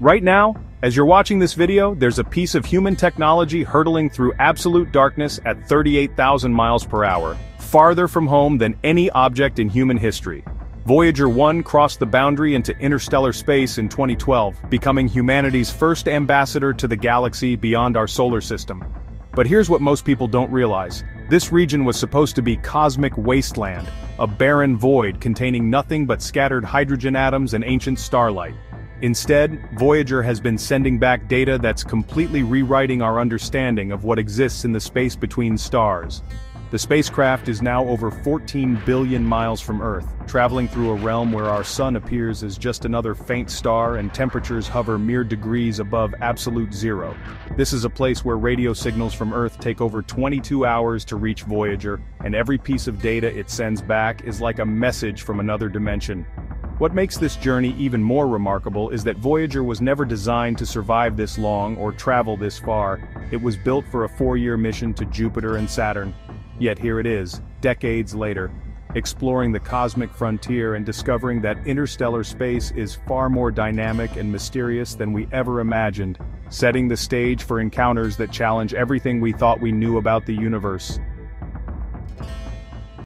Right now, as you're watching this video, there's a piece of human technology hurtling through absolute darkness at 38,000 miles per hour, farther from home than any object in human history. Voyager 1 crossed the boundary into interstellar space in 2012, becoming humanity's first ambassador to the galaxy beyond our solar system. But here's what most people don't realize. This region was supposed to be cosmic wasteland, a barren void containing nothing but scattered hydrogen atoms and ancient starlight. Instead, Voyager has been sending back data that's completely rewriting our understanding of what exists in the space between stars. The spacecraft is now over 14 billion miles from Earth, traveling through a realm where our sun appears as just another faint star and temperatures hover mere degrees above absolute zero. This is a place where radio signals from Earth take over 22 hours to reach Voyager, and every piece of data it sends back is like a message from another dimension. What makes this journey even more remarkable is that Voyager was never designed to survive this long or travel this far. It was built for a four-year mission to Jupiter and Saturn. Yet here it is, decades later, exploring the cosmic frontier and discovering that interstellar space is far more dynamic and mysterious than we ever imagined, setting the stage for encounters that challenge everything we thought we knew about the universe.